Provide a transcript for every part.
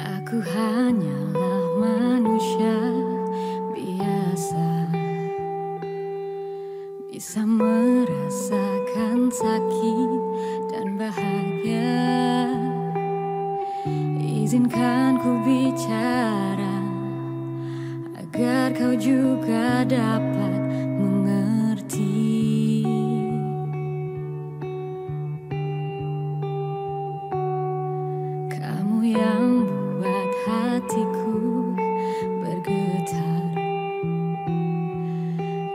Aku hanyalah manusia biasa, bisa merasakan sakit dan bahagia. Izinkan ku bicara agar kau juga dapat mengerti. Kamu yang buat hatiku bergetar,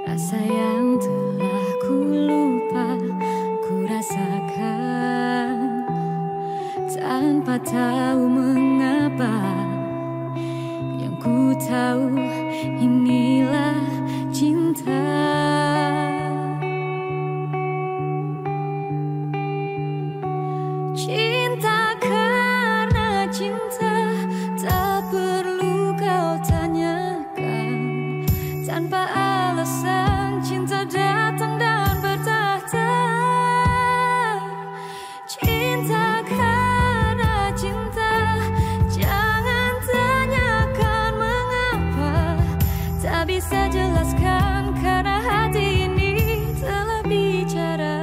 rasa yang telah ku lupa ku rasakan, tanpa tahu mengapa. Yang ku tahu inilah cinta. Tanpa alasan cinta datang dan bertahta. Cinta karena cinta, jangan tanyakan mengapa. Tak bisa jelaskan karena hati ini telah bicara.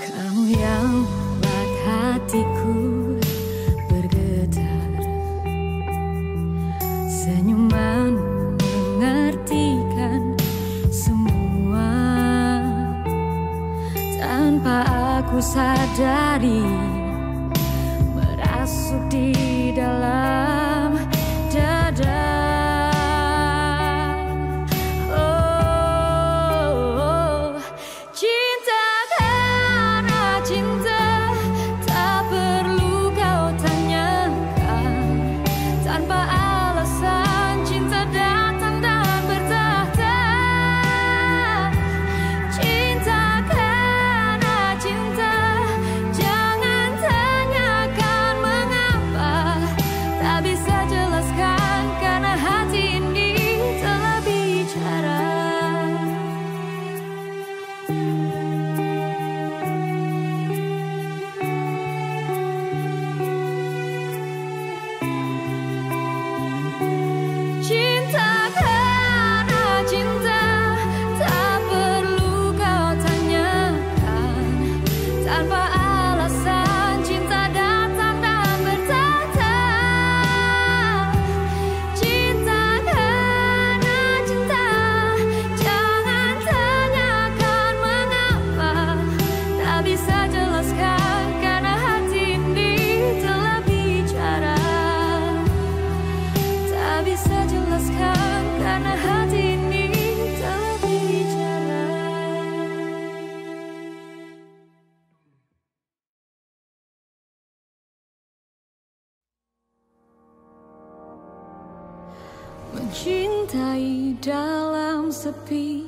Kamu yang buat hatiku bergetar, senyuman mengartikan semua. Tanpa aku sadari, merasuk di dalam dada. Oh, cinta karena cinta, tak perlu kau tanyakan. Tanpa aku mencintai dalam sepi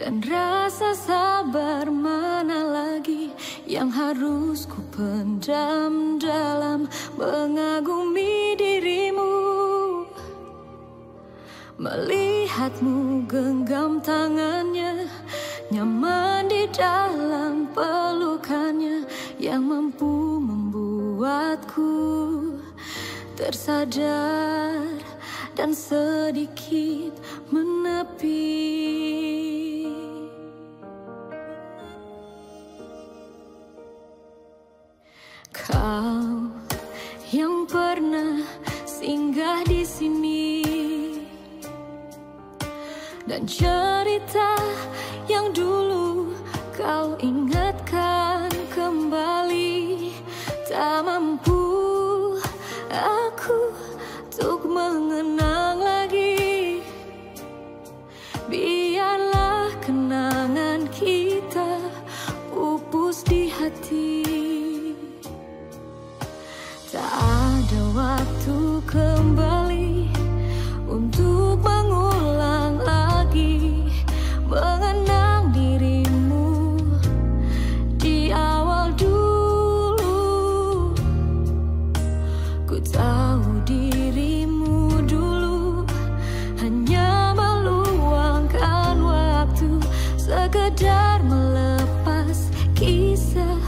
dan rasa sabar, mana lagi yang harus ku pendam dalam mengagumi dirimu. Melihatmu genggam tangannya, nyaman di dalam pelukannya, yang mampu membuatku tersadar dan sedikit menepi. Kau yang pernah singgah di sini dan cerita yang dulu kau ingatkan kembali. Tak mampu aku untuk mengenang lagi. Biarlah kenangan kita pupus di hati. Tak ada waktu kembali untuk mengulang lagi mengenang dirimu di awal dulu. Ku tahu dirimu dulu hanya meluangkan waktu sekedar melepas kisah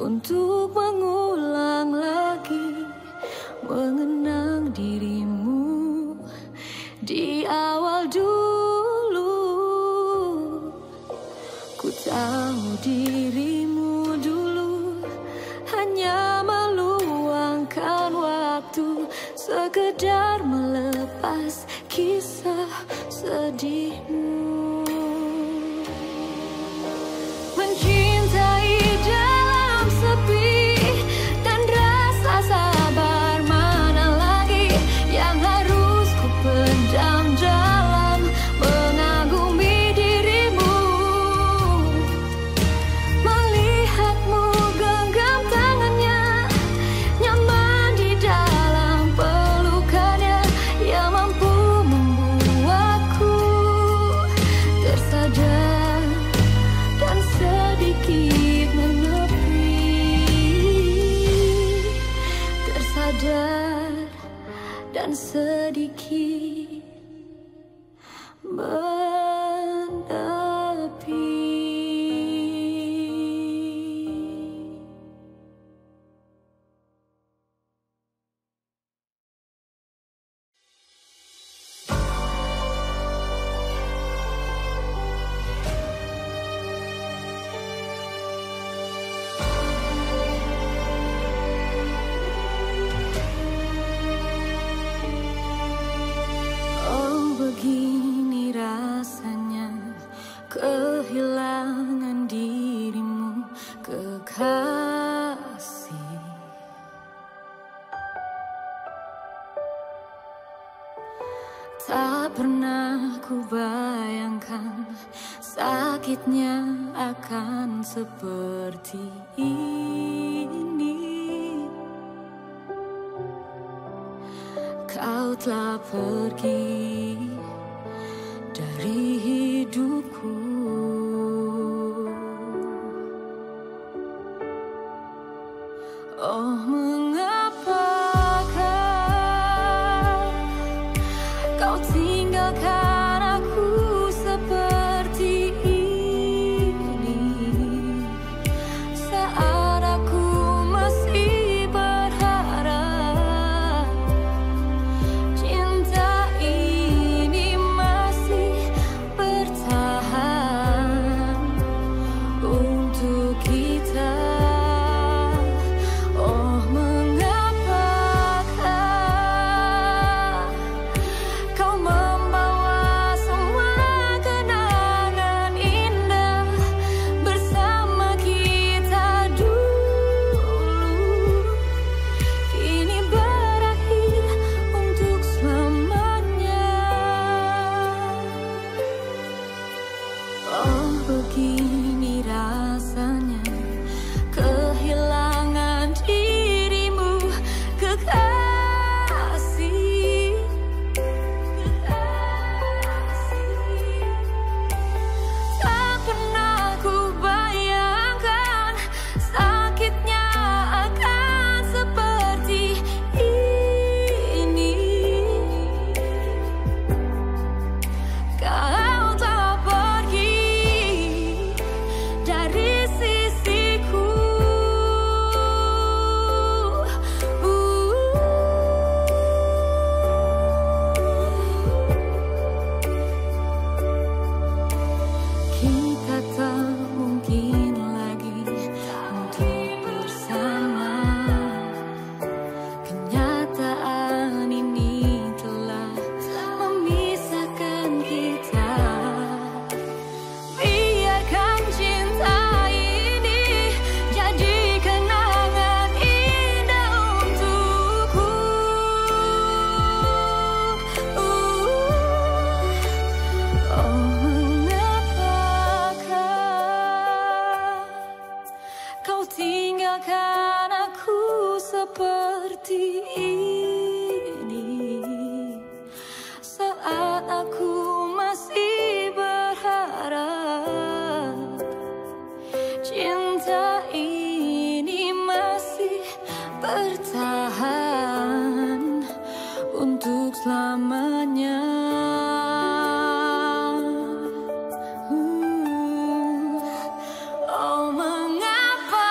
untuk mengulang lagi mengenang dirimu di awal dulu. Ku tahu dirimu dulu hanya meluangkan waktu sekedar melepas kisah sedihmu. Dan sedikit menepi. Tak pernah ku bayangkan sakitnya akan seperti ini. Kau telah pergi dari hidupku. Oh, tinggalkan aku seperti ini saat aku masih berharap cinta ini masih bertahan untuk kita. Oh, mengapakah kau tinggalkan aku seperti ini saat aku masih berharap cinta ini masih bertahan untuk selamanya. Oh, mengapa?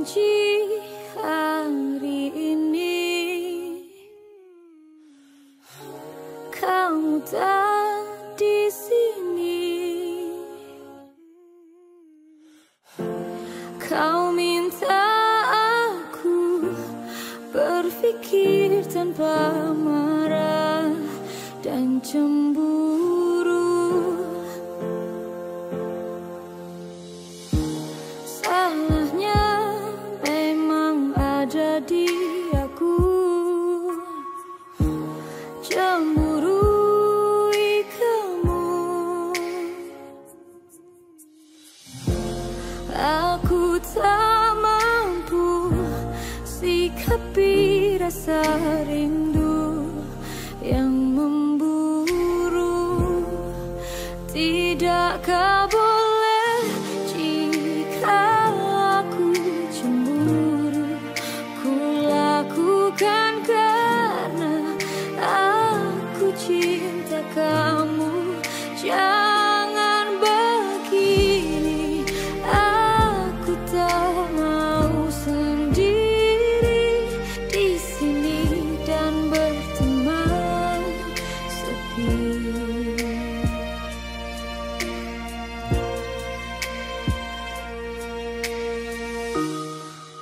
kunci hari ini. Kamu tak di sini, kau minta aku berpikir tanpa marah dan cemburu. Salahnya memang ada di aku, cemburui kamu. Aku tak mampu sikapi rasa rindu yang memburu. Tidakkah boleh jika aku cemburu, ku lakukan karena aku cinta kamu. Jangan begini, aku tak mau sendiri di sini dan berteman sepi.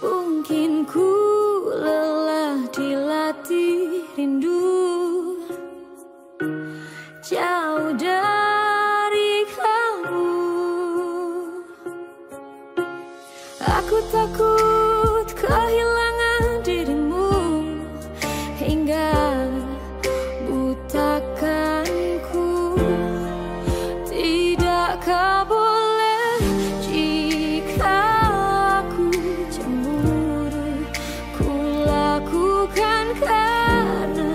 Mungkin ku lelah dilatih rindu, jauh dari kamu. Aku takut kehilangan dirimu hingga butakanku. Tidakkah boleh jika aku cemburu, ku lakukan karena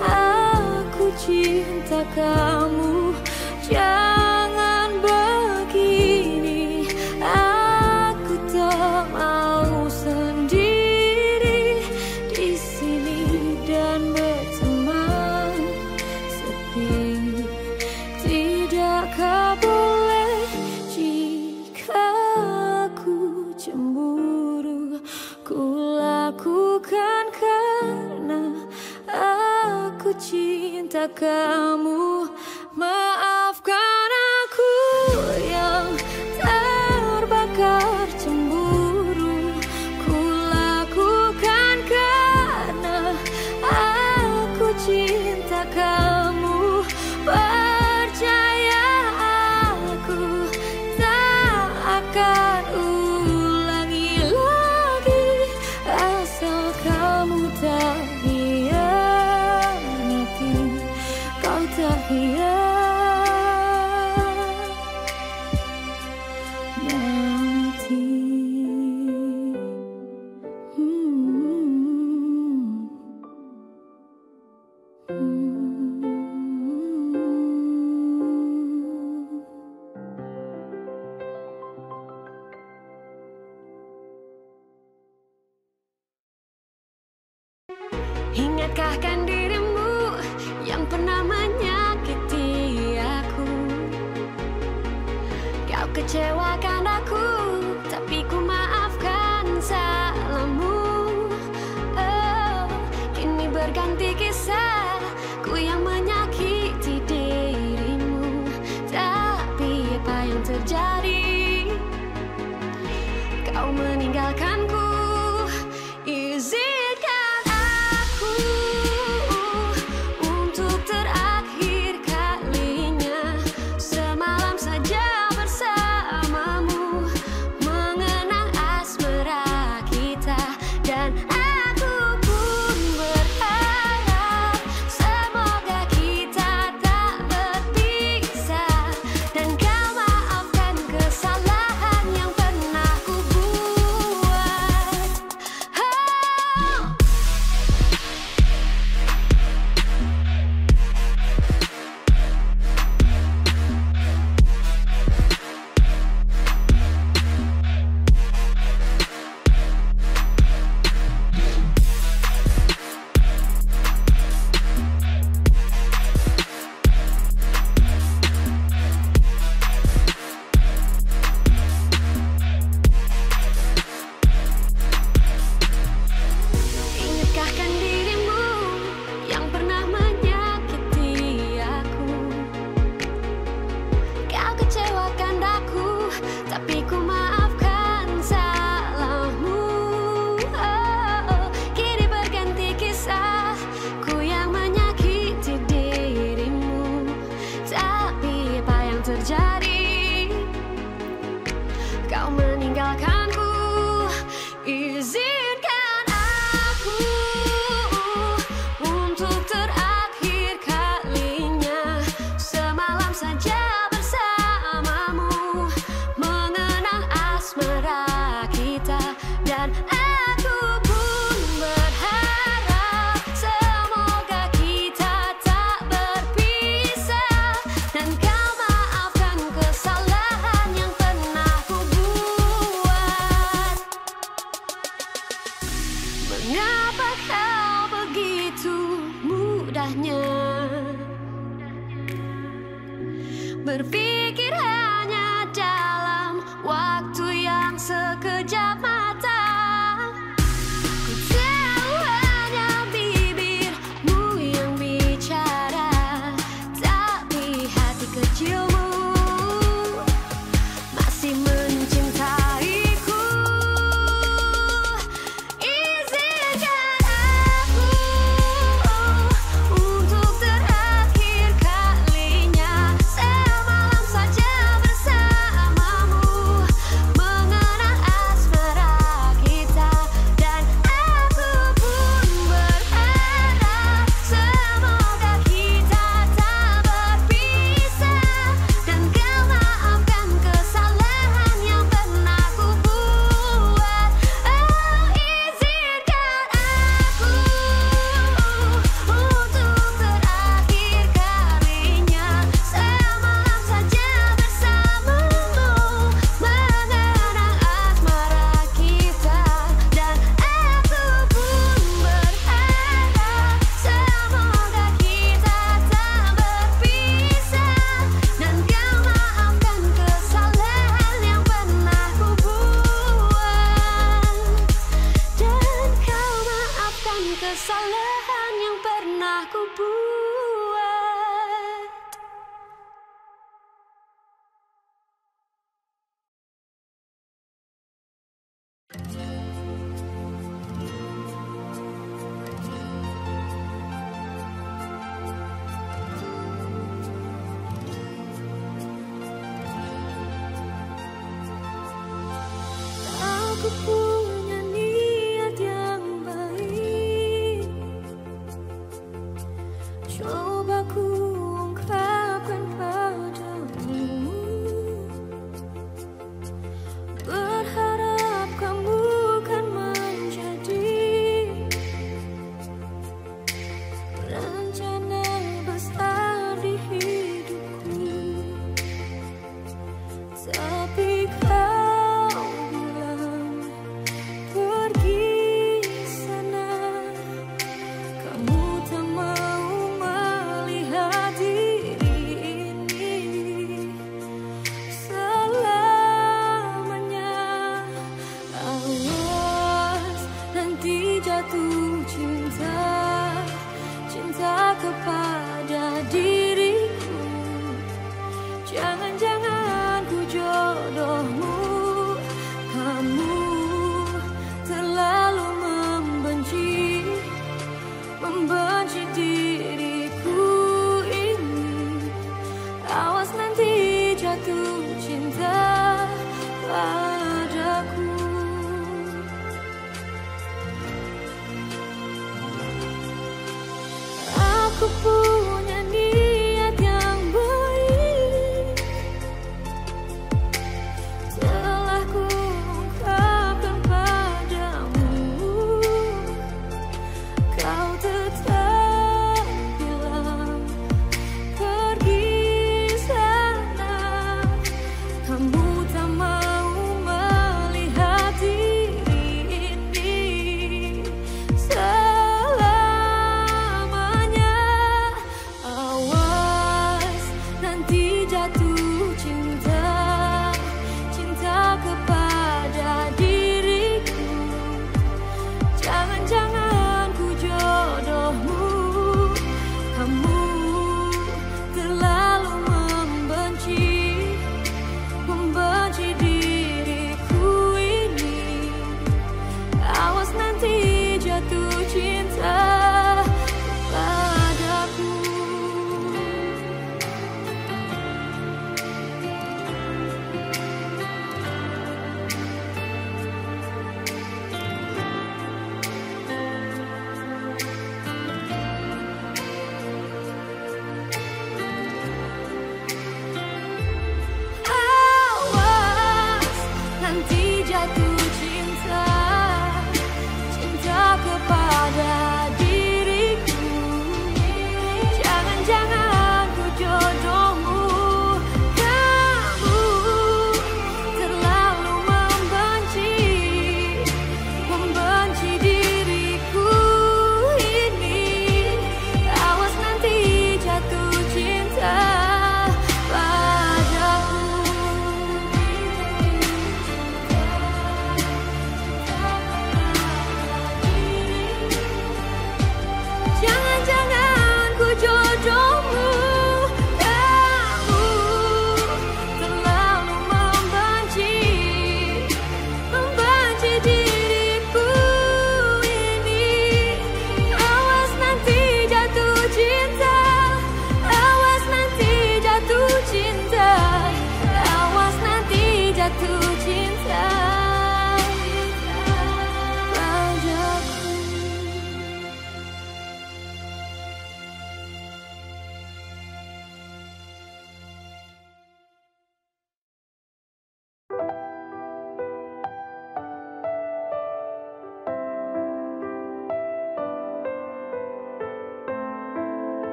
aku cinta kamu. Jangan begini, aku tak mau sendiri di sini dan berteman sepi. Tidakkah boleh jika aku cemburu, ku lakukan karena aku cinta kamu. Maafkan aku yang terbakar cemburu, ku lakukan karena aku cinta kamu. Percaya aku tak akan ulangi lagi, asal kamu tak hianati, kau tak hianati. Ingatkahkan dirimu yang pernah menyakiti aku? Kau kecewakan aku, tapi ku maafkan salahmu. Oh, kini berganti kisah, ku yang menyakiti dirimu. Tapi apa yang terjadi? Kau meninggalkanku. Semoga indahnya berpikir hanya dalam waktu yang sekejap mata. Ku tahu hanya bibirmu yang bicara, tapi hati kecilmu masih mencintai. Kesalahan yang pernah ku buat. Aku punya niat yang baik, coba ku ungkapkan padamu, berharap kamu kan menjadi rencana besar di hidupku. Tapi kau bilang pergi sana, kamu tak mau jatuh cinta, cinta kepada diriku. Jangan-jangan ku jodohmu, kamu terlalu membenci diriku ini. Awas nanti jatuh cinta padaku. Aku punya niat yang baik, telah ku ungkapkan padamu, kau tetap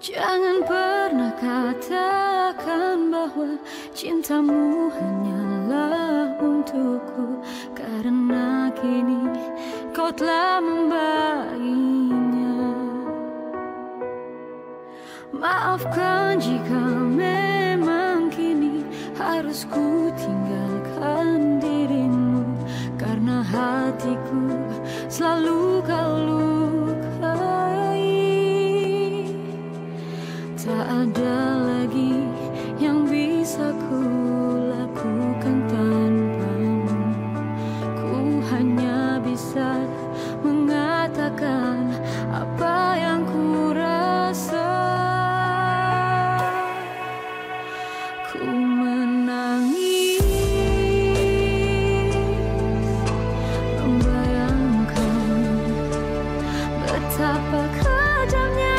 Jangan pernah katakan bahwa cintamu hanyalah untukku, karena kini kau telah membainya. Maafkan jika memang kini harus ku tinggalkan dirimu, karena hatiku selalu kau lukai. Tak ada lagi yang bisa ku lakukan tanpamu. Ku hanya bisa mengatakan apa yang ku rasa. Ku menangis membayangkan betapa kejamnya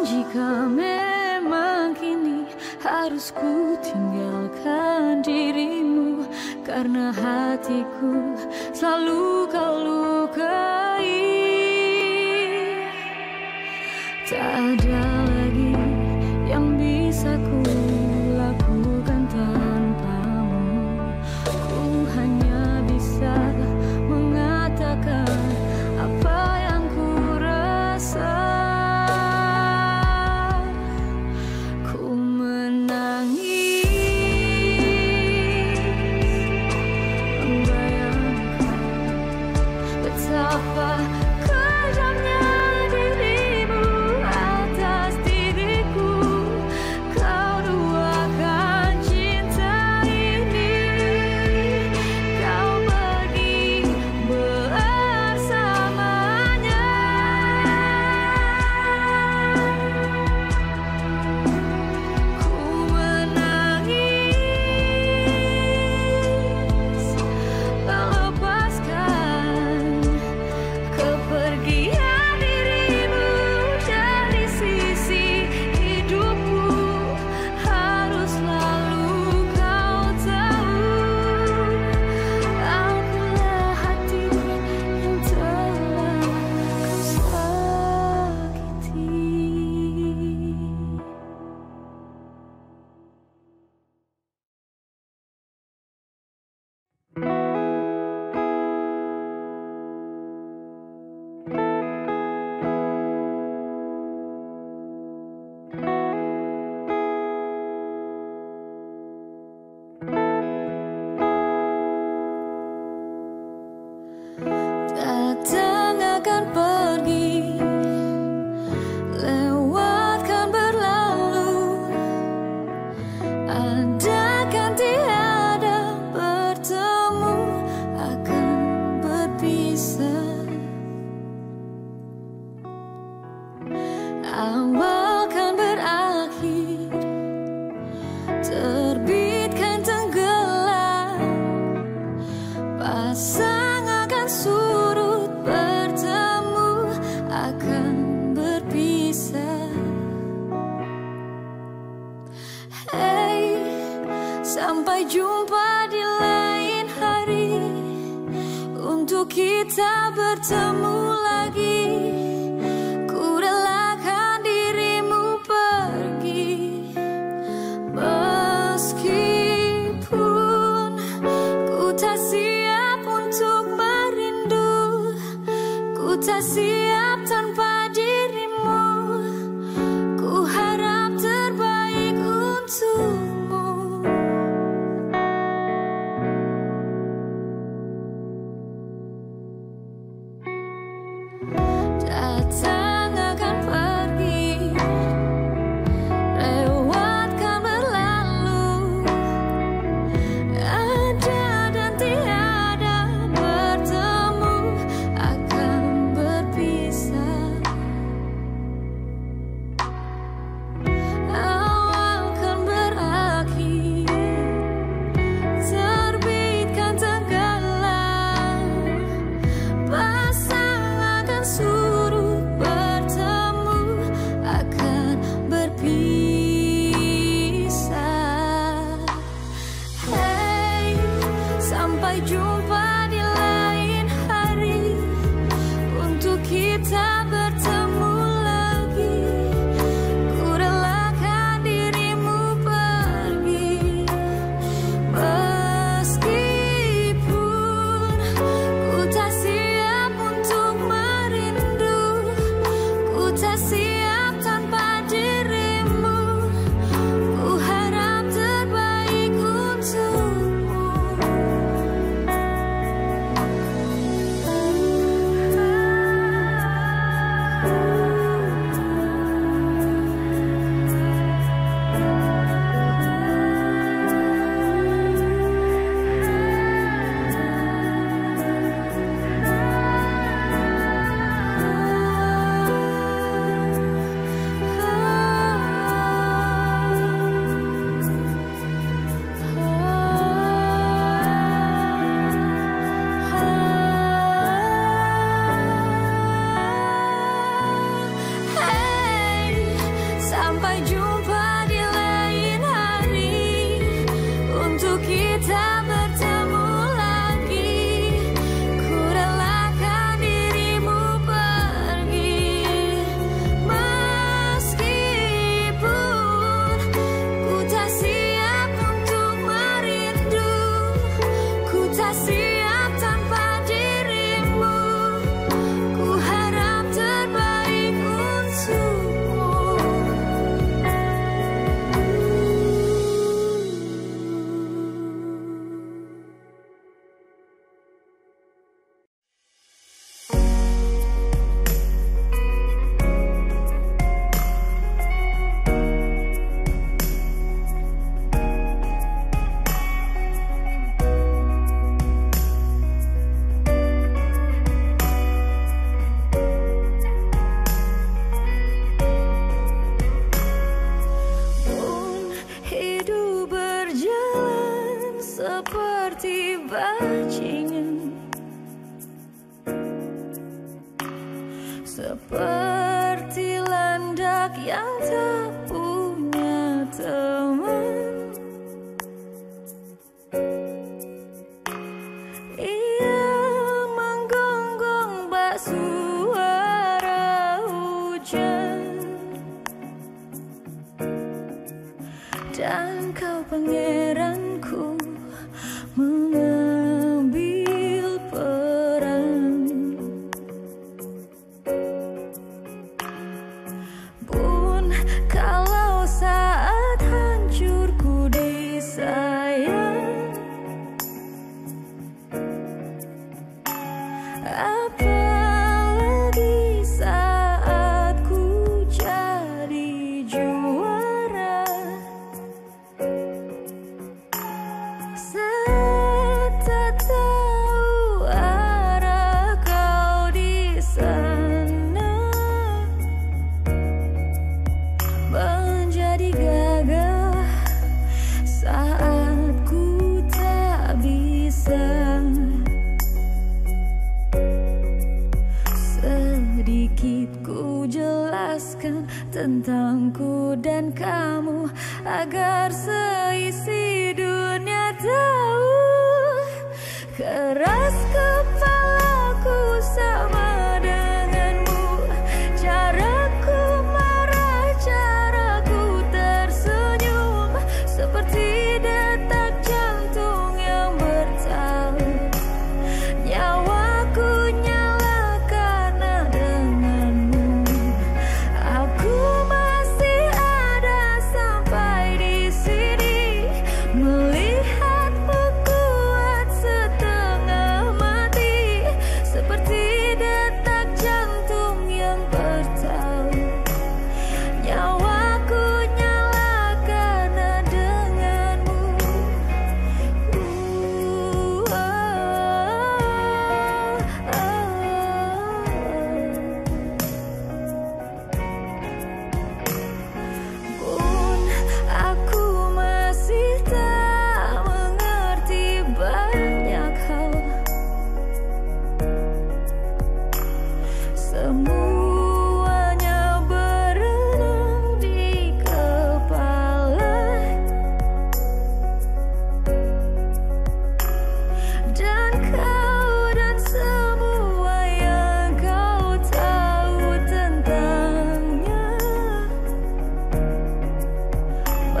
jika memang kini harus ku tinggalkan dirimu, karena hatiku selalu kau lukai. Tak ada lagi yang bisa ku lakukan tanpamu. Ku hanya bisa mengatakan apa yang ku rasa. Sampai jumpa di lain hari untuk kita bertemu lagi. Ku relakan dirimu pergi, meskipun ku tak siap untuk merindu. Ku tak siap tanpa dirimu. Ku harap terbaik untuk tiba ingin seperti landak yang tak punya teman. Ia menggonggong bak suara hujan, dan kau pangeranku mengambil peran. Pun kalau saat hancurku disayang, apalagi saat ku jadi juara. Ku jelaskan tentangku dan kamu agar seisi dunia tahu. Keras kepalaku sama denganmu, caraku marah, caraku tersenyum seperti detak jantung yang bertalu. Nyawaku semuanya berenang di kepala, dan kau dan semua yang kau tahu tentangnya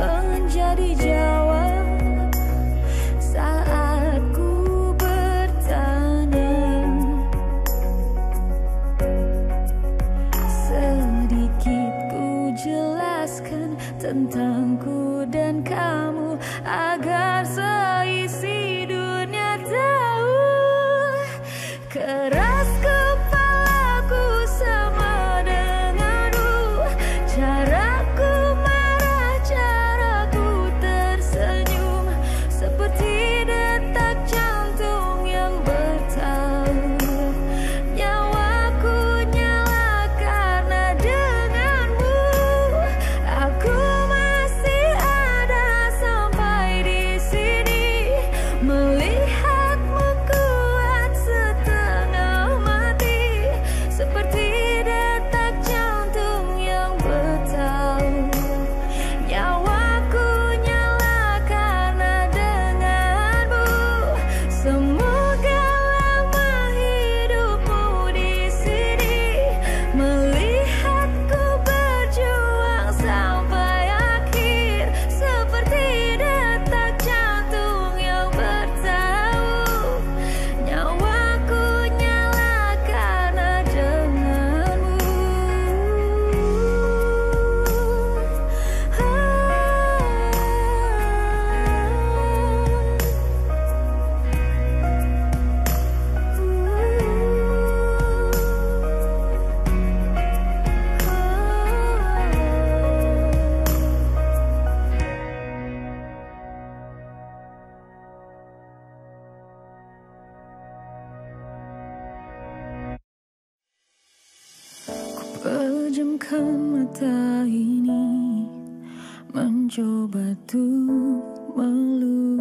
menjadi jawab saat ku bertanya. Jelaskan tentangku dan kamu agar seisi dunia tahu. Keras kepalaku sama denganmu, caraku marah, caraku tersenyum seperti detak jantung yang bertalu. Pejamkan mata ini mencoba tuh melupakan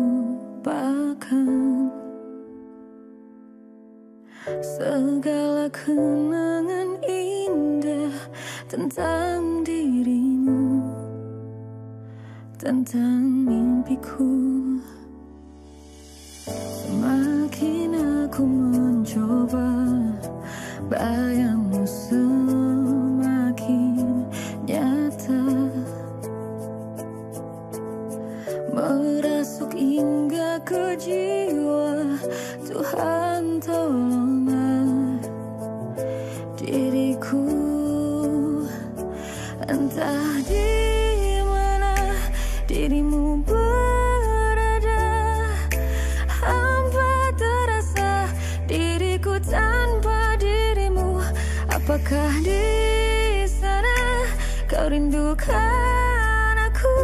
segala kenangan indah tentang dirimu, tentang mimpiku. Semakin aku mencoba, bayangmu semakin nyata, merasuk hingga ke jiwa. Tuhan tolonglah diriku, entah di mana dirimu berada, hampa terasa diriku tanpa dirimu. Apakah di sana kau rindukan aku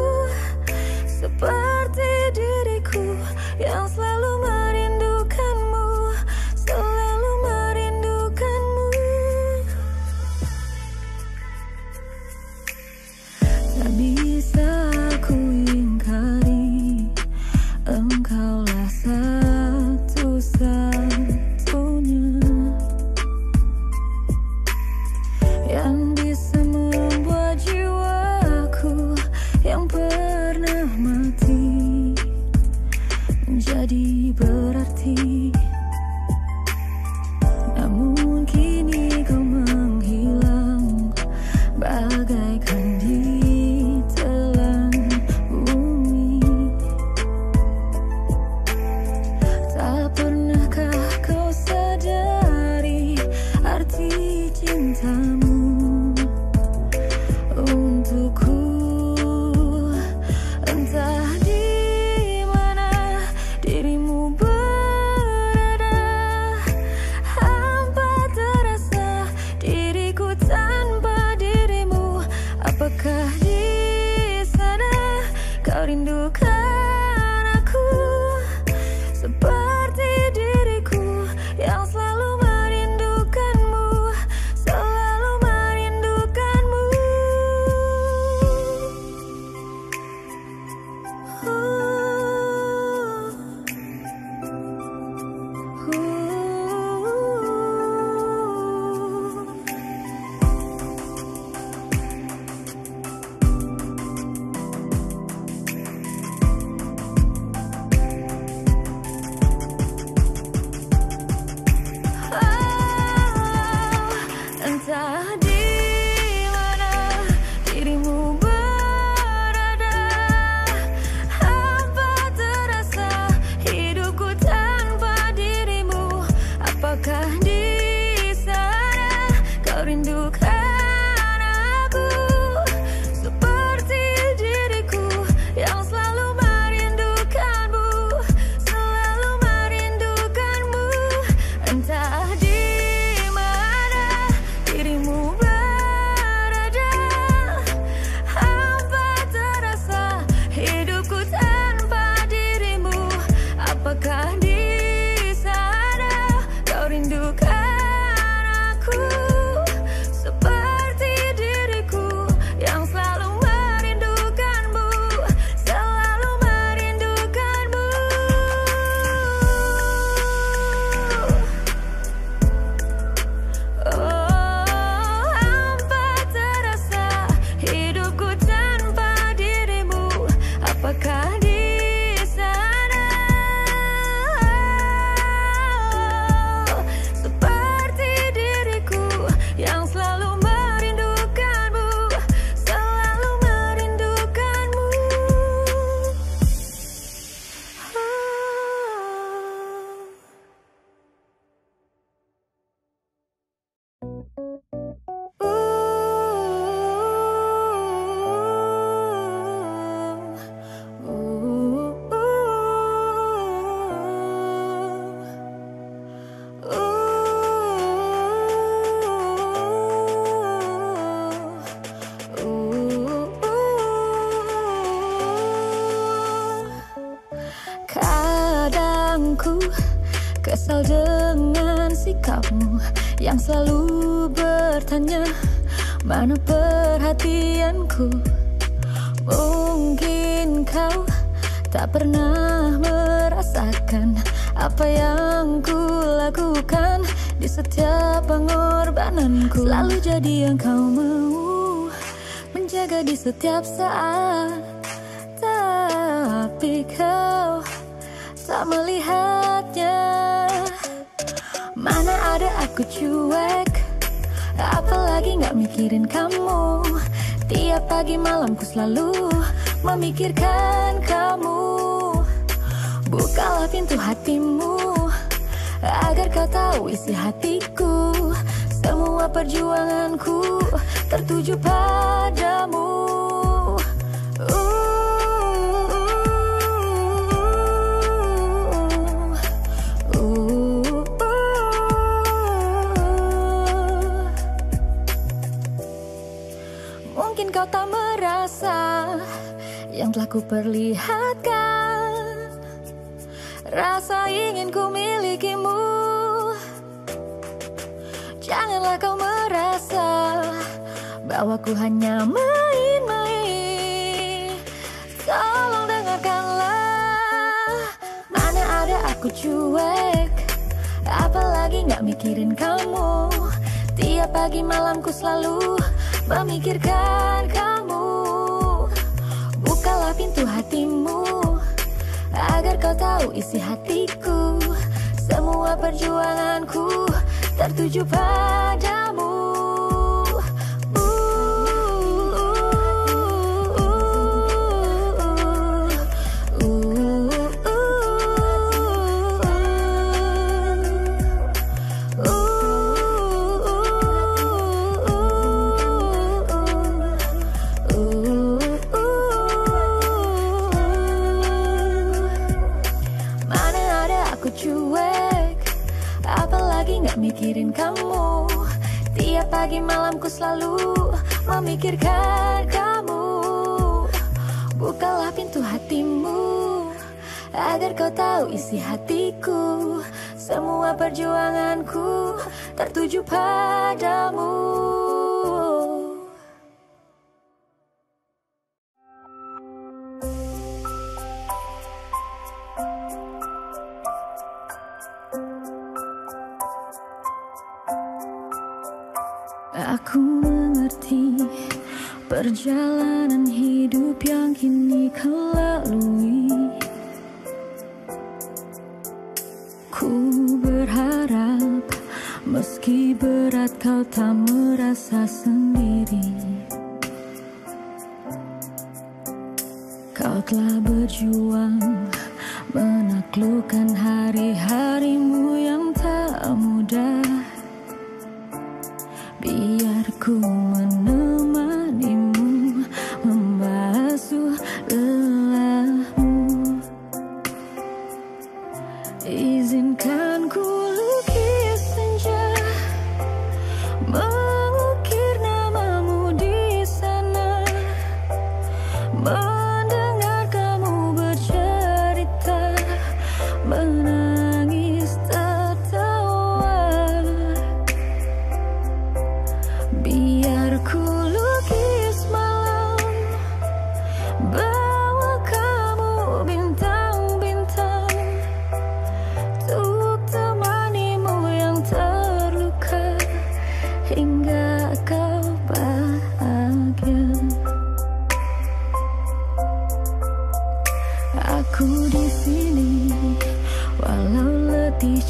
seperti diriku yang selalu merindukanmu, selalu merindukanmu. Tak bisa aku ingkari, engkaulah satu-satunya yang bisa membuat jiwaku yang pernah mati menjadi berarti. Namun kini kau menghilang bagaikan ditelan bumi. Tak pernahkah kau sadari arti cintamu untukku? Entah di mana dirimu berada, hampa terasa diriku tanpa dirimu. Apakah di sana kau rindukan aku seperti diriku yang selalu merindukanmu, selalu merindukanmu. Entah di mana dirimu berada, hampa terasa hidupku tanpa dirimu. Apakah di sana kau rindukan aku seperti diriku yang selalu merindukanmu, selalu merindukanmu. Entah di kesal dengan sikapmu yang selalu bertanya, mana perhatianku? Mungkin kau tak pernah merasakan apa yang ku lakukan di setiap pengorbananku. Selalu jadi yang kau mau, menjaga di setiap saat. Tapi kau tak melihatnya. Mana ada aku cuek, apalagi gak mikirin kamu. Tiap pagi malamku selalu memikirkan kamu. Bukalah pintu hatimu agar kau tahu isi hatiku. Semua perjuanganku tertuju padamu. Mungkin kau tak merasa yang telah ku perlihatkan. Rasa ingin ku milikimu. Janganlah kau merasa bahwa ku hanya main-main. Tolong dengarkanlah. Mana ada aku cuek, apalagi gak mikirin kamu. Tiap pagi malamku selalu memikirkan kamu. Bukalah pintu hatimu agar kau tahu isi hatiku. Semua perjuanganku tertuju padamu. Cuek, apalagi gak mikirin kamu. Tiap pagi malamku selalu memikirkan kamu. Bukalah pintu hatimu agar kau tahu isi hatiku. Semua perjuanganku tertuju padamu. Aku mengerti perjalanan hidup yang kini kau lalui. Ku berharap meski berat kau tak merasa sendiri. Kau telah berjuang menaklukkan hari-harimu yang tak mudah. Biar ku menemanimu, membasuh lelahmu. Izinkan ku lukis senja, mengukir namamu di sana. Mendengar kamu bercerita,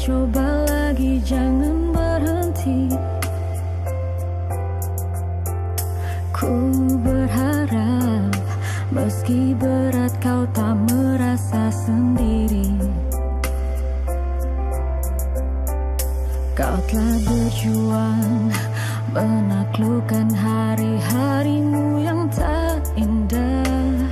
coba lagi, jangan berhenti. Ku berharap meski berat kau tak merasa sendiri. Kau telah berjuang menaklukkan hari-harimu yang tak indah.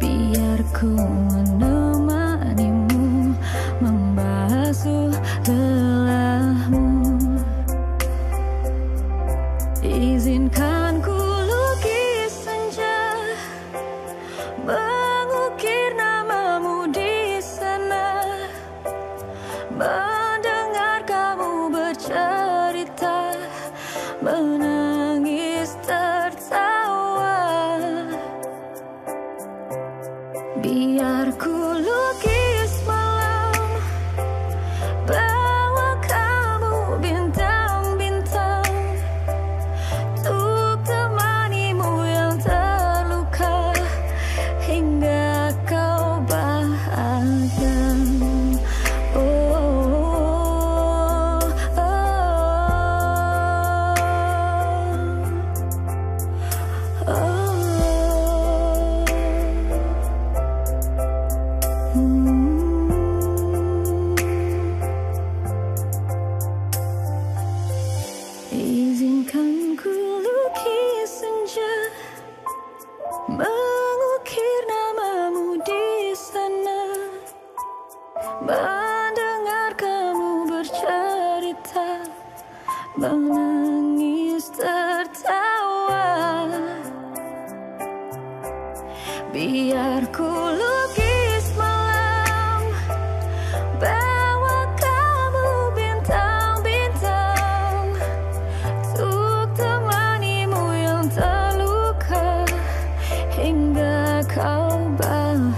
Biar ku menemanimu, membasuh lelahmu. Izinkan ku lukis senja, mengukir namamu di sana. Mendengar kamu bercerita, menangis tertawa. Biar ku lukis malam bawa kamu bintang-bintang untuk temanimu yang terluka hingga kau bahagia. Izinkan ku lukis senja, mengukir namamu di sana, mendengar kamu bercerita, menangis tertawa. Biar ku lukis untuk temanimu yang terluka hingga kau bahagia.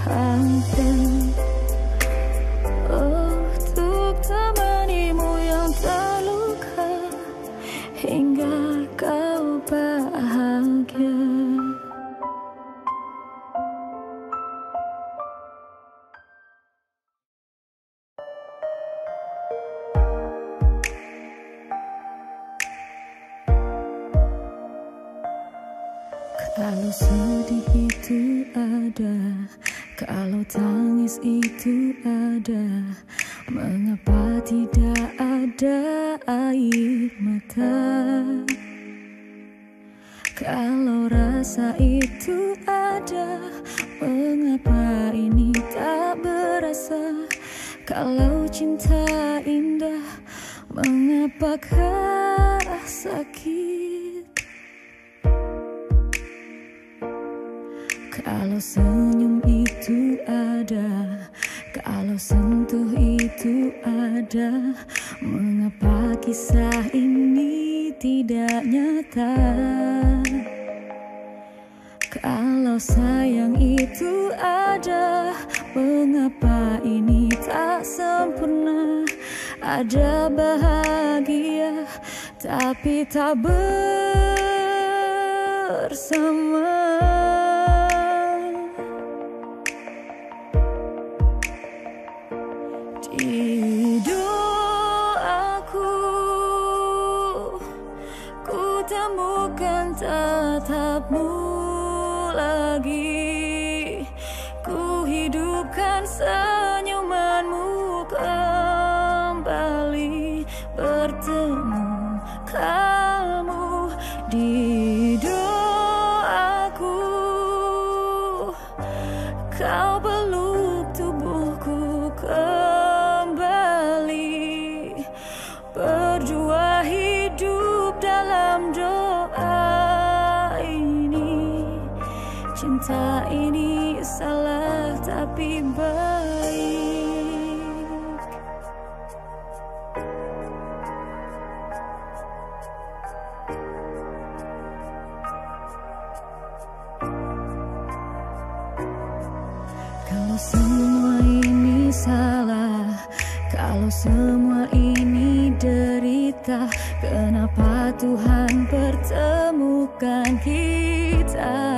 Kalau sedih itu ada, kalau tangis itu ada, mengapa tidak ada air mata? Kalau rasa itu ada, mengapa ini tak berasa? Kalau cinta indah, mengapakah sakit? Kalau senyum itu ada, kalau sentuh itu ada, mengapa kisah ini tidak nyata? Kalau sayang itu ada, mengapa ini tak sempurna? Ada bahagia, tapi tak bersama. Di doaku ku temukan tatapmu lagi, ku hidupkan senyumanmu kembali, bertemu kamu di doaku, kau peluk tubuhku berdua, hidup dalam doa ini. Cinta ini salah tapi baik. Kalau semua ini salah, kalau semua ini derita, kenapa Tuhan pertemukan kita?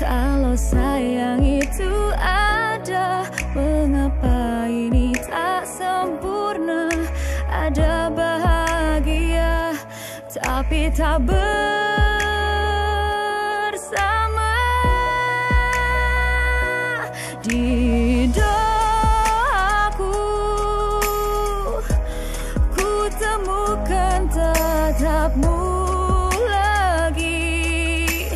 Kalau sayang itu ada, mengapa ini tak sempurna? Ada bahagia, tapi tak bersama. Di tatapmu lagi,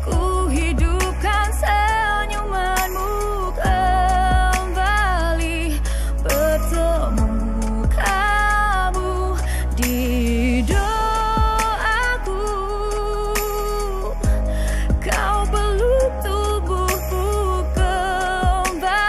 ku hidupkan senyumanmu kembali, bertemu kamu di doaku, kau peluk tubuhku kembali.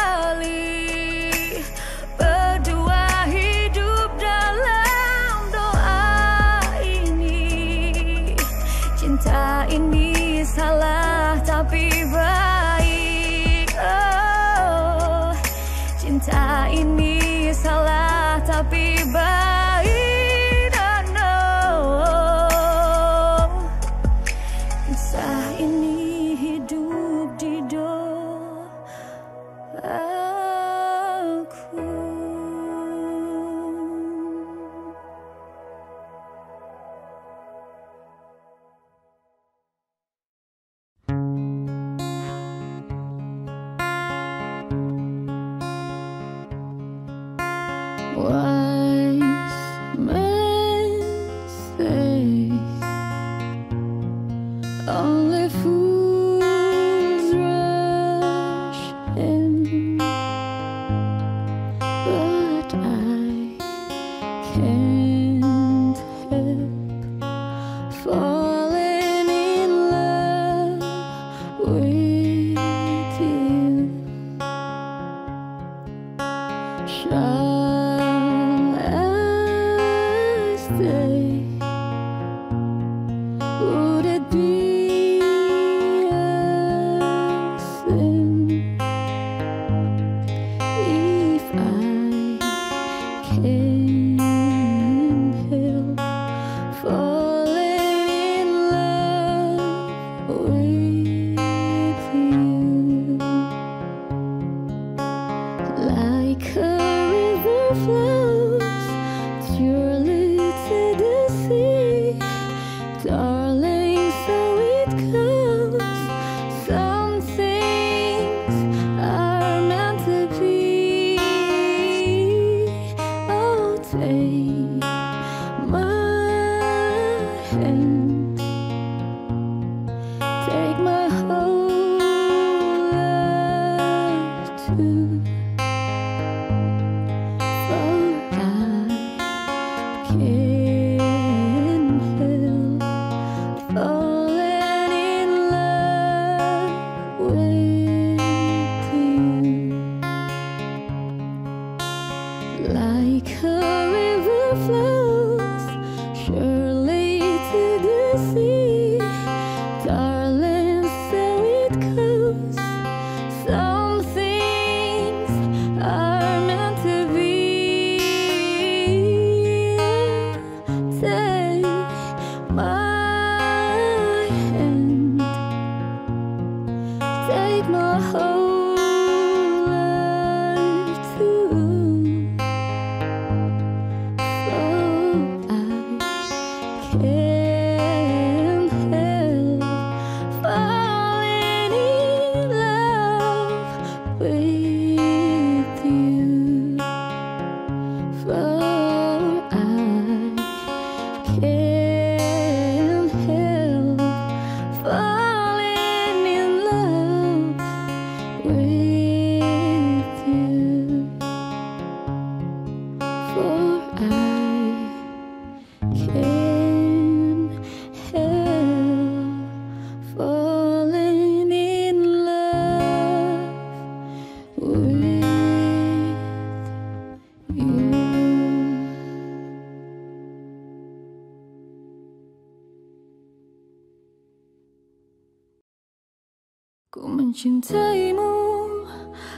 Mencintaimu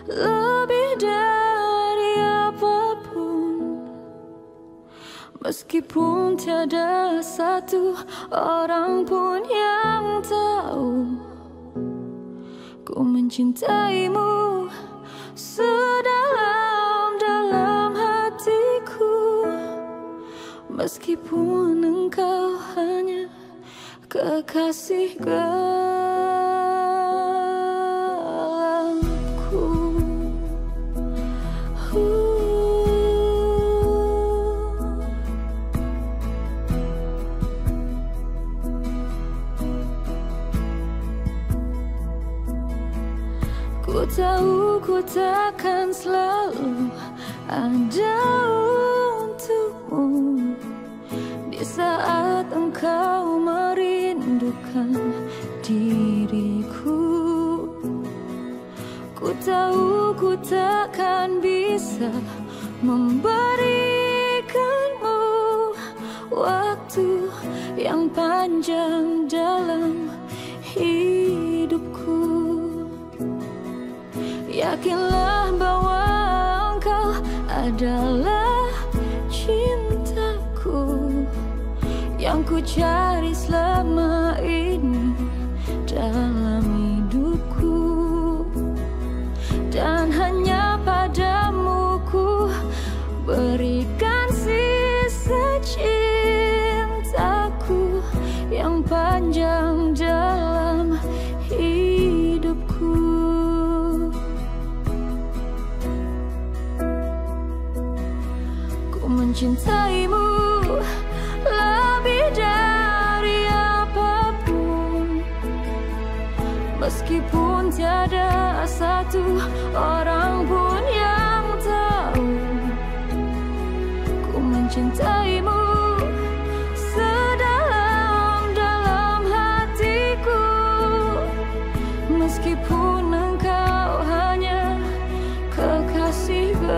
lebih dari apapun, meskipun tiada satu orang pun yang tahu. Ku mencintaimu sedalam-dalam hatiku, meskipun engkau hanya kekasihku. Tahu ku takkan selalu ada untukmu di saat engkau merindukan diriku. Ku tahu ku takkan bisa memberikanmu waktu yang panjang dalam hidupku. Yakinlah bahwa engkau adalah cintaku yang ku cari selama ini dalam hidupku, dan hanya padamu ku berikan sisa cintaku yang panjang dalam hidupku. Mencintaimu lebih dari apapun, meskipun tiada satu orang pun yang tahu. Ku mencintaimu sedalam-dalam hatiku, meskipun engkau hanya kekasihku.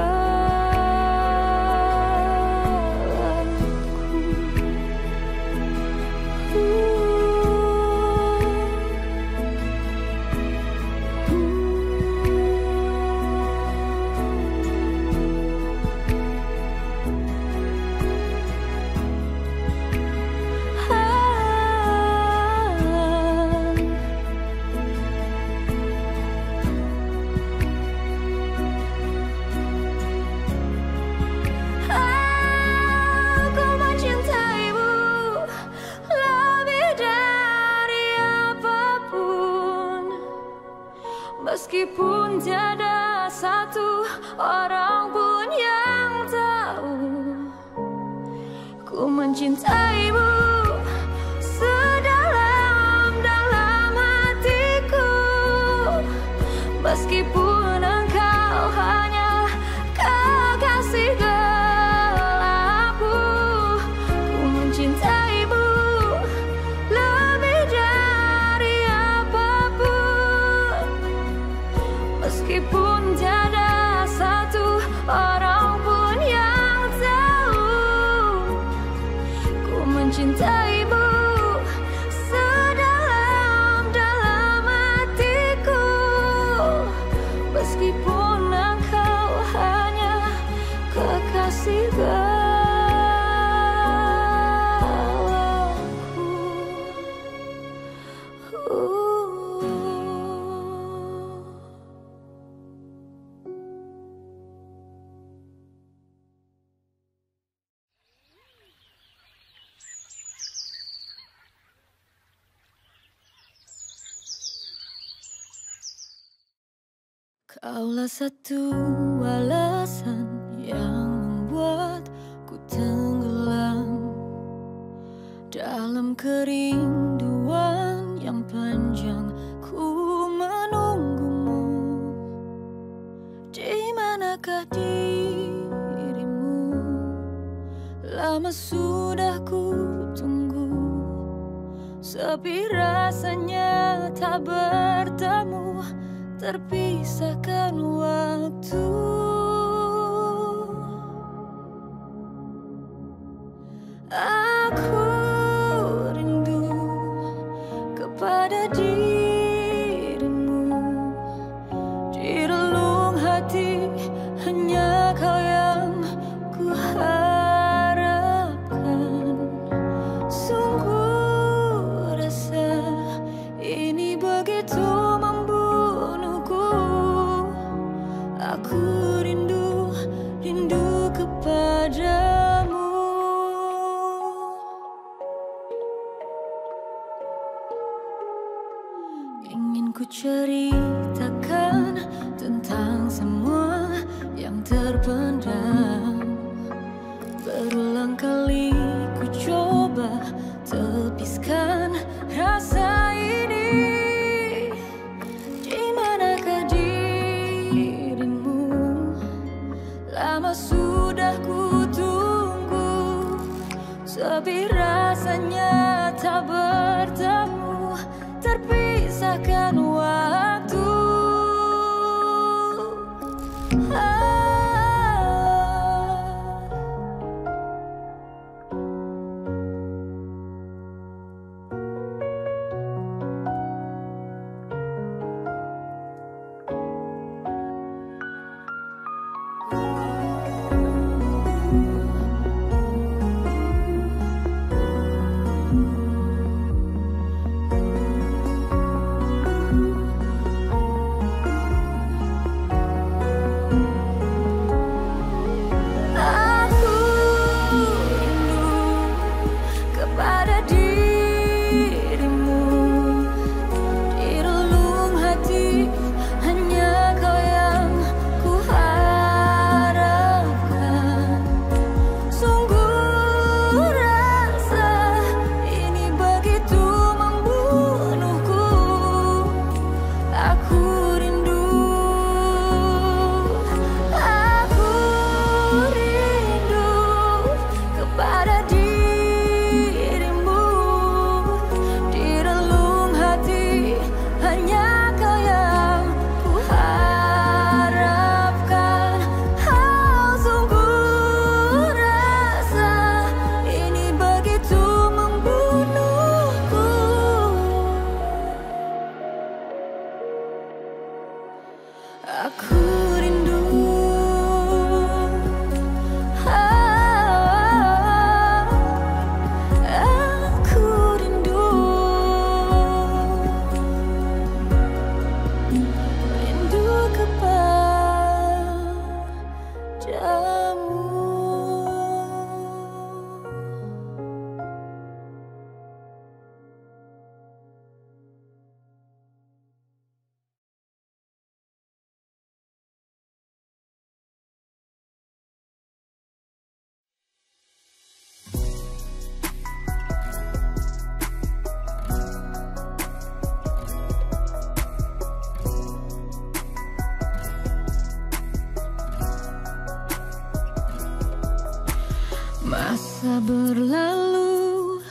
Meskipun tiada satu orang pun yang tahu, ku mencintaimu sedalam-dalam hatiku, meskipun engkau hanya kekasih gelapku. Ku mencintaimu lebih dari apapun, meskipun tiada satu orang pun yang tahu. Ku mencintaimu sedalam-dalam hatiku, Kaulah satu alasan yang membuatku tenggelam dalam kerinduan yang panjang. Ku menunggumu, di manakah dirimu? Lama sudah ku tunggu, sepi rasanya tak bertemu, terpisahkan waktu. Aku rindu kepada dirimu, di relung hati hanya kau yang ku harapkan. Sungguh rasa ini begitu membuatku, aku rindu, rindu kepadamu. Ingin ku ceritakan tentang semua yang terpendam. Berulang kali ku coba tepiskan rasa ini. Lama sudah ku tunggu, sepi rasanya tak bertemu, terpisahkan waktu. Masa berlalu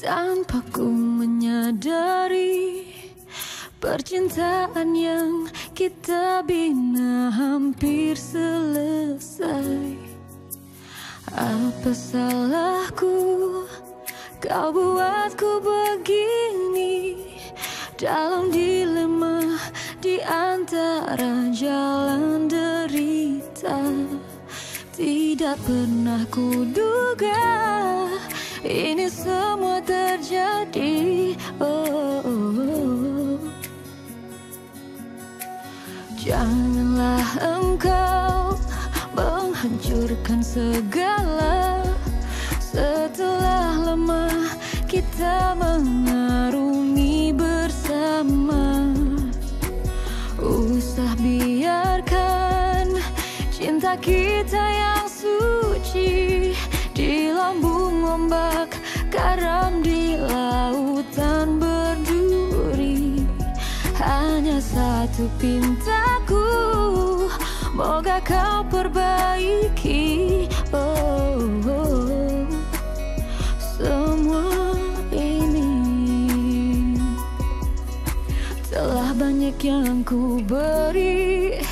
tanpa ku menyadari, percintaan yang kita bina hampir selesai. Apa salahku, kau buatku begini, dalam dilema di antara jalan derita. Tidak pernah kuduga ini semua terjadi. Oh. Janganlah engkau menghancurkan segala, setelah lama kita mengarungi bersama. Usah biar Cinta kita yang suci di lambung ombak, karam di lautan berduri. Hanya satu pintaku, moga kau perbaiki. Oh, oh, semua ini telah banyak yang ku beri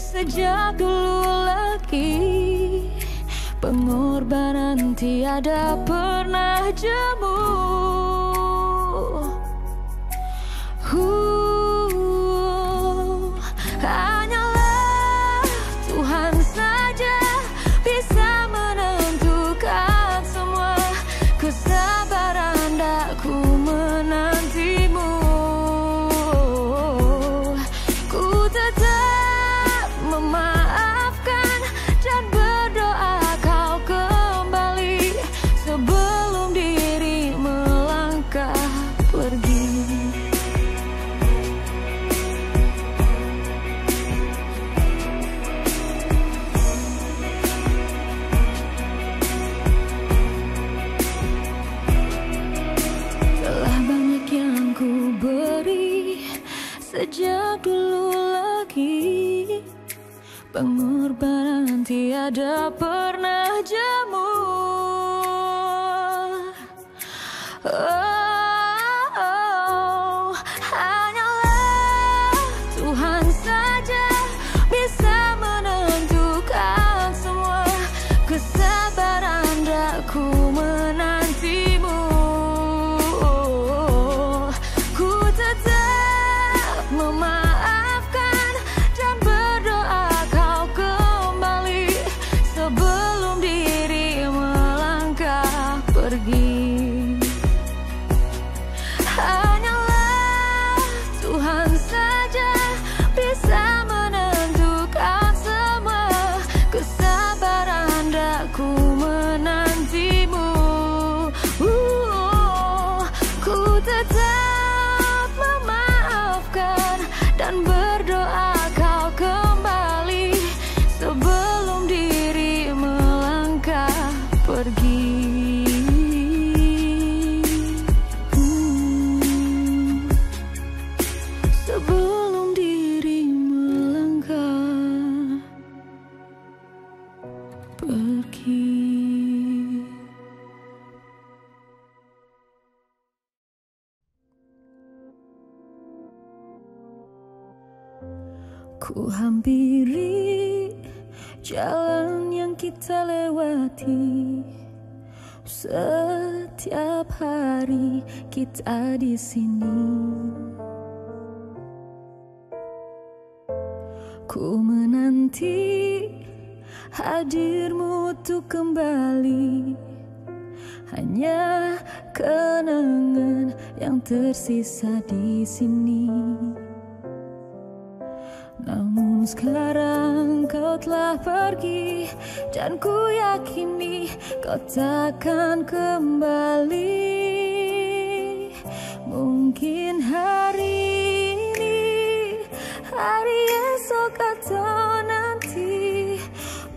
sejak dulu lagi. Pengorbanan tiada pernah jemu. Hanyalah Tuhan saja bisa menentukan semua. Kesabaran aku menantimu. Ku tetap memaafkan dan berdoa kau kembali sebelum diri melangkah pergi. Telah banyak yang ku beri sejak dulu lagi. Pengorbanan tiada pernah jemu. Oh, hanyalah Tuhan saja bisa menentukan semua. Kesabaran aku menantimu. Ku tetap memaafkan dan berdoa kau kembali sebelum diri melangkah pergi. Hanyalah Tuhan saja bisa menentukan semua. Kesabaran aku menantimu. Ku tetap memaafkan dan berdoa kau kembali sebelum diri melangkah pergi. Sebelum diri melangkah pergi. Ku hampiri jalan yang kita lewati. Setiap hari kita di sini. Ku menanti hadirmu tuh kembali. Hanya kenangan yang tersisa di sini. Namun sekarang kau telah pergi, dan ku yakini kau takkan kembali. Mungkin hari ini, hari esok atau nanti,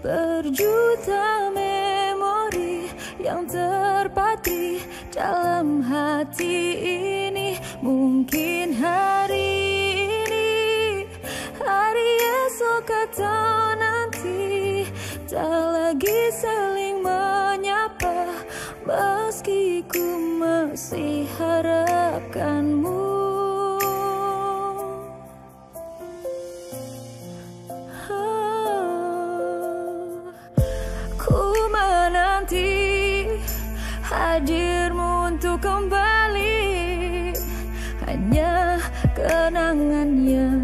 berjuta memori yang terpatri dalam hati ini. Mungkin hari ini, hari esok atau nanti, tak lagi saling menyapa. Meski ku masih harapkanmu. Oh, ku menanti hadirmu untuk kembali. Hanya kenangan yang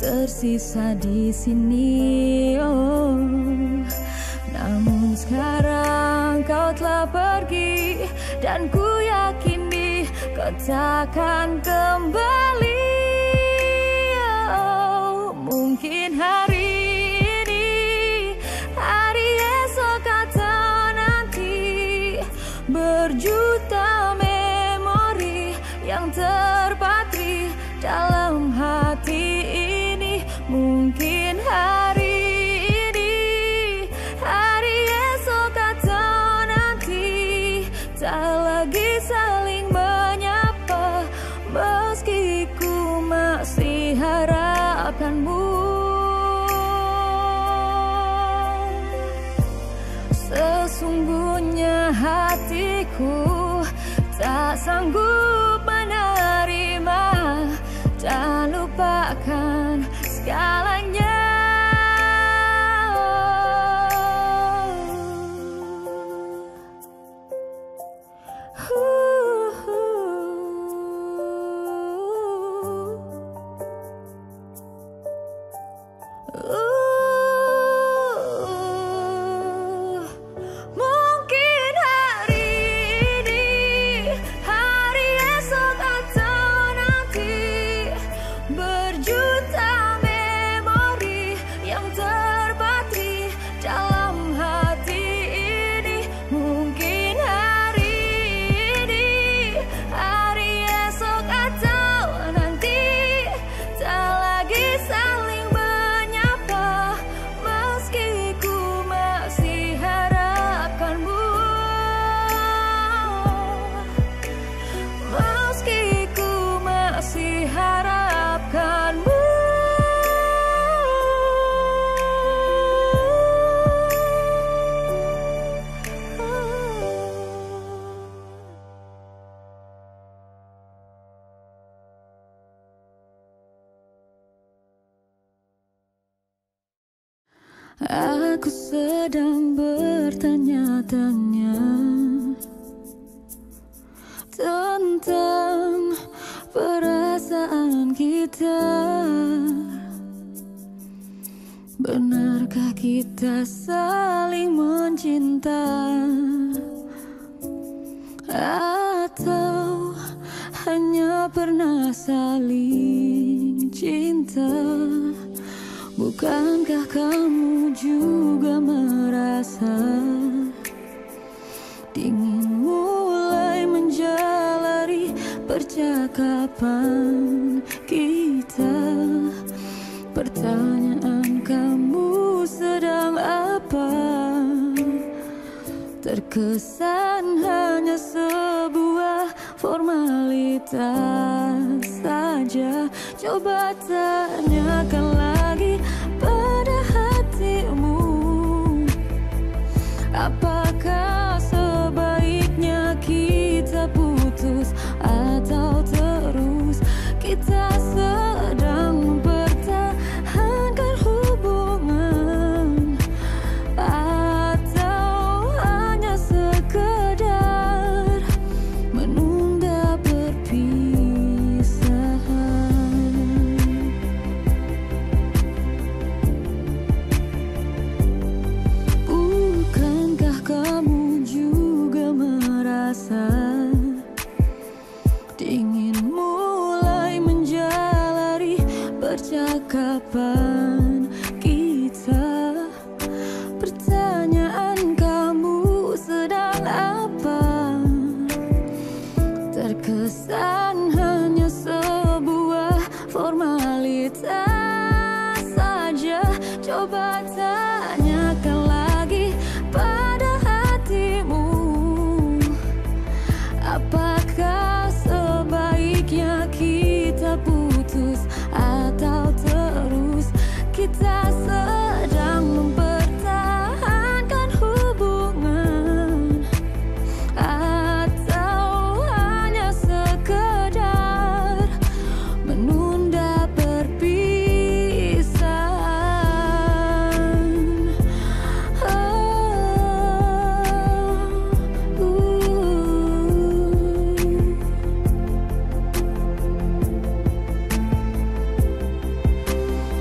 tersisa di sini. Oh, namun sekarang kau telah pergi, dan ku yakini kau takkan kembali. Oh, mungkin hari ini, hari esok atau nanti, berjuta memori yang terpatri dalam hati ini. Mungkin hari ini, melupakanmu. Sesungguhnya hatiku tak sanggup menerima dan lupakan segalanya. Aku sedang bertanya-tanya tentang perasaan kita. Benarkah kita saling mencinta, atau hanya pernah saling cinta? Bukankah kamu juga merasa dingin mulai menjalari percakapan kita? Pertanyaan kamu sedang apa? Terkesan hanya sebuah formalitas saja. Coba tanyakan lagi pada hatimu, apakah sebaiknya kita putus atau terus? Kita sedang mempertahankan hubungan, atau hanya sekedar menunda perpisahan? Bukankah kamu juga merasa dingin mulai menjalari percakapan kita? Pertanyaan kamu sedang apa? Terkesan hanya sebuah formalitas saja. Coba tanyakan lagi pada hatimu, apakah sebaiknya kita putus atau terus? Kita sedang mempertahankan hubungan, atau hanya sekedar menunda perpisahan? Oh,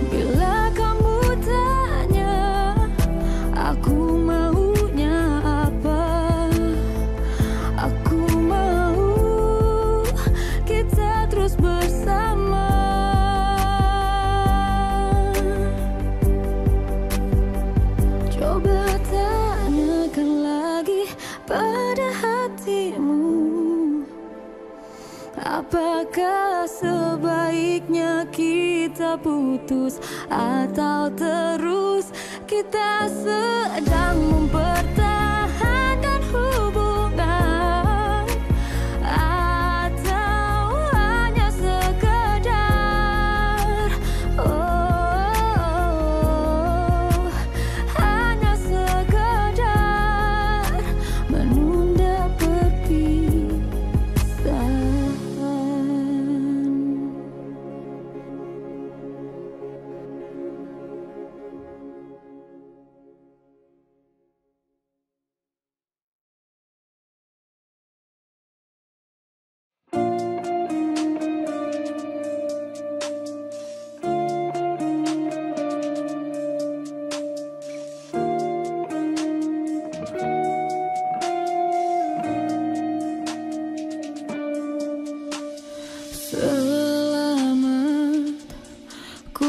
Bila kamu tanya aku maunya apa, aku mau kita terus bersama. Coba tanyakan lagi pada hatimu, apakah sebaiknya kita putus atau terus? Kita sedang mempertahankan hubungan, atau hanya sekedar oh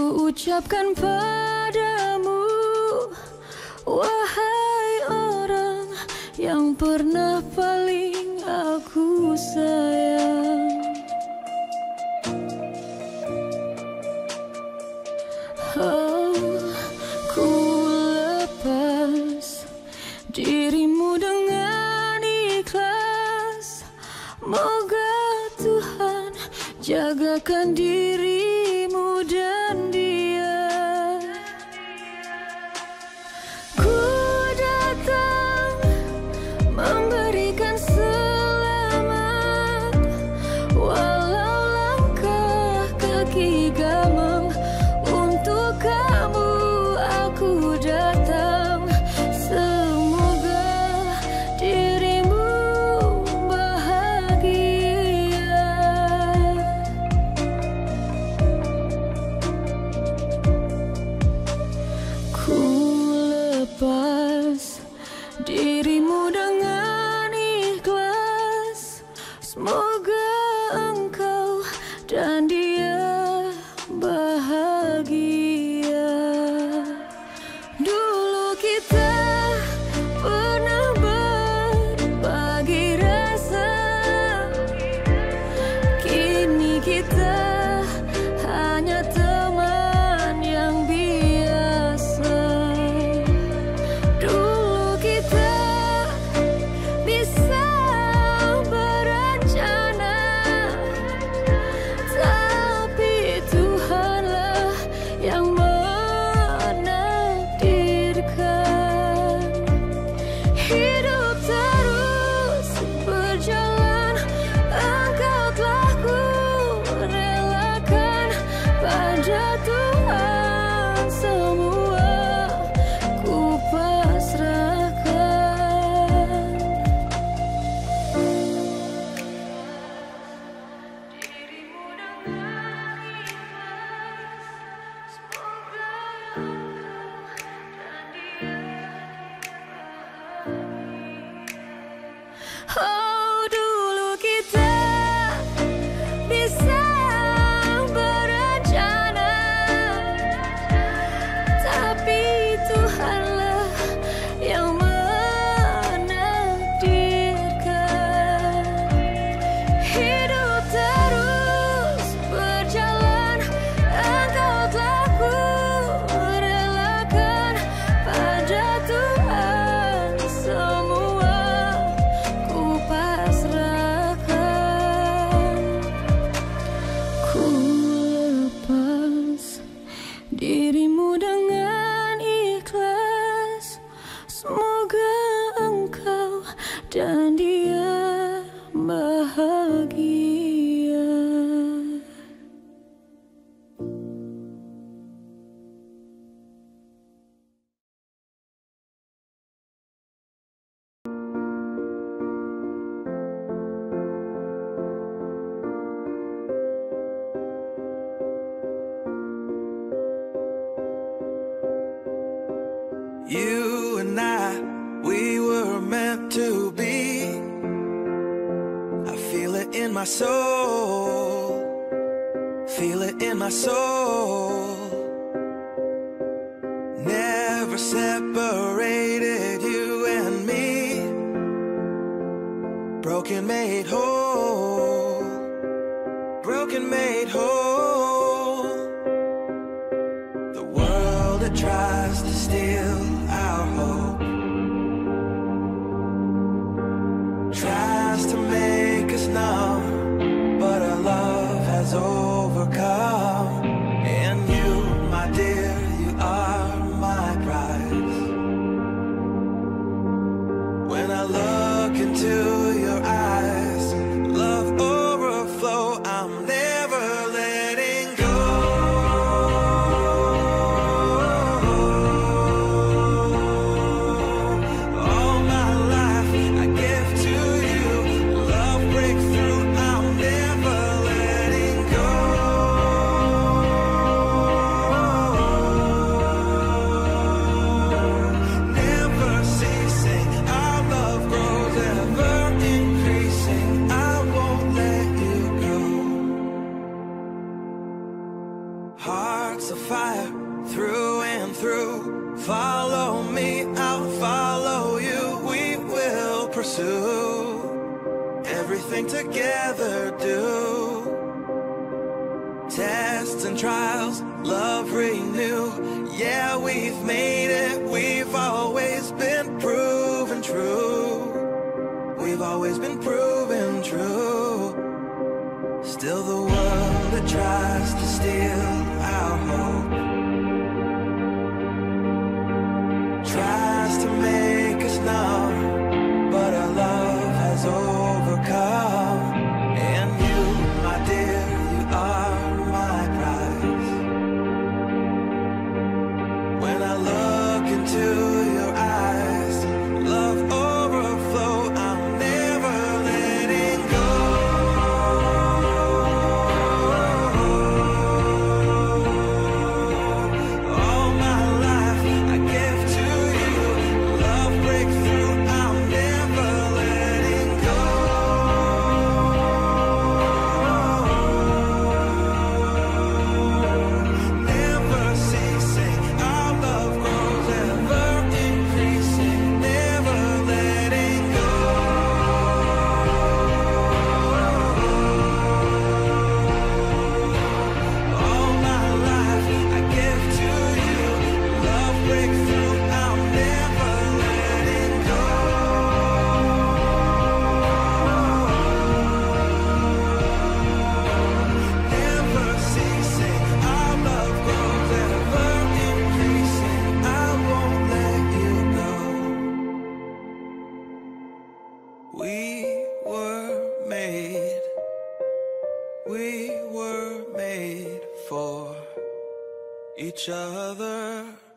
ku ucapkan padamu, wahai orang yang pernah paling aku sayang. Oh, ku lepas dirimu dengan ikhlas. Moga Tuhan jagakan dirimu dan dia. Ku datang memberikan selamat, walau langkah kaki gamang. Untuk kamu aku datang, semoga dirimu bahagia. Ku lepas dirimu dengan ikhlas, semoga engkau dan dia bahagia. Dulu kita pernah berbagi rasa, kini kita hanya teman yang biasa. Dulu kita bisa berencana, tapi Tuhanlah yang menakdirkan. Hidup terus berjalan, engkau telah ku relakan. Pada Tuhan semua ku pasrahkan. Dirimu dengan ikhlas, semoga engkau dan dia bahagia. Oh, dulu kita bisa berencana, tapi Tuhanlah yang menakdirkan. Hidup terus berjalan, engkau telah ku relakan. Pada Tuhan semua ku pasrahkan. Ku lepas dirimu dengan ikhlas, semoga engkau dan dia bahagia. You and I, we were meant to be. I feel it in my soul, feel it in my soul. Never separated, you and me. Broken made whole, broken made whole. The world that tries to steal our hope tries to make us numb, but our love has overcome. And you, my dear, you are my prize. When I look into your eyes, love overflow, I'm never letting go. fire through and through. Follow me, I'll follow you. We will pursue everything together, do tests and trials, love renew. Yeah, we've made it, we've always been proven true. We've always been proven true. Still the world that tries to steal our hope, tries to make us numb, but our love has overcome. And you, my dear, you are my prize. When I look into your eyes, love overflow, I'm never letting go. All my life I give to you. Love breakthrough, I'm never letting go. Never ceasing, our love grows, ever increasing, never letting go. All my life I give to you. Love breakthrough, I'm never letting go. Never ceasing, our love grows, ever increasing. I won't let you go. We were made for each other.